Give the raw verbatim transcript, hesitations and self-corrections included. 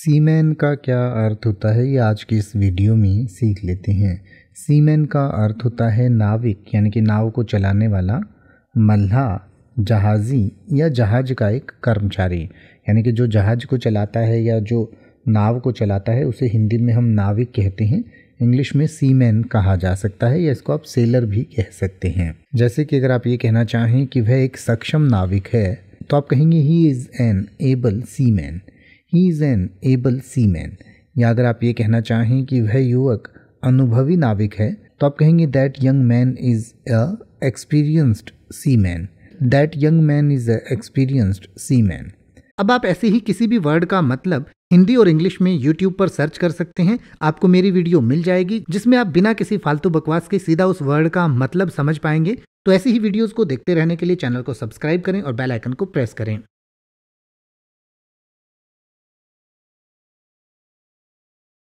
Seaman का क्या अर्थ होता है, ये आज की इस वीडियो में सीख लेते हैं। सीमैन का अर्थ होता है नाविक, यानी कि नाव को चलाने वाला, मल्लाह, जहाज़ी या जहाज का एक कर्मचारी, यानी कि जो जहाज को चलाता है या जो नाव को चलाता है उसे हिंदी में हम नाविक कहते हैं। इंग्लिश में सीमैन कहा जा सकता है या इसको आप सेलर भी कह सकते हैं। जैसे कि अगर आप ये कहना चाहें कि वह एक सक्षम नाविक है, तो आप कहेंगे he is an able seaman, he is an able seaman. या अगर आप ये कहना चाहें कि वह युवक अनुभवी नाविक है, तो आप कहेंगे that young man is a experienced seaman, that young man is a experienced seaman. अब आप ऐसे ही किसी भी वर्ड का मतलब हिंदी और इंग्लिश में यूट्यूब पर सर्च कर सकते हैं, आपको मेरी वीडियो मिल जाएगी जिसमें आप बिना किसी फालतू बकवास के सीधा उस वर्ड का मतलब समझ पाएंगे। तो ऐसी ही वीडियोस को देखते रहने के लिए चैनल को सब्सक्राइब करें और बेल आइकन को प्रेस करें।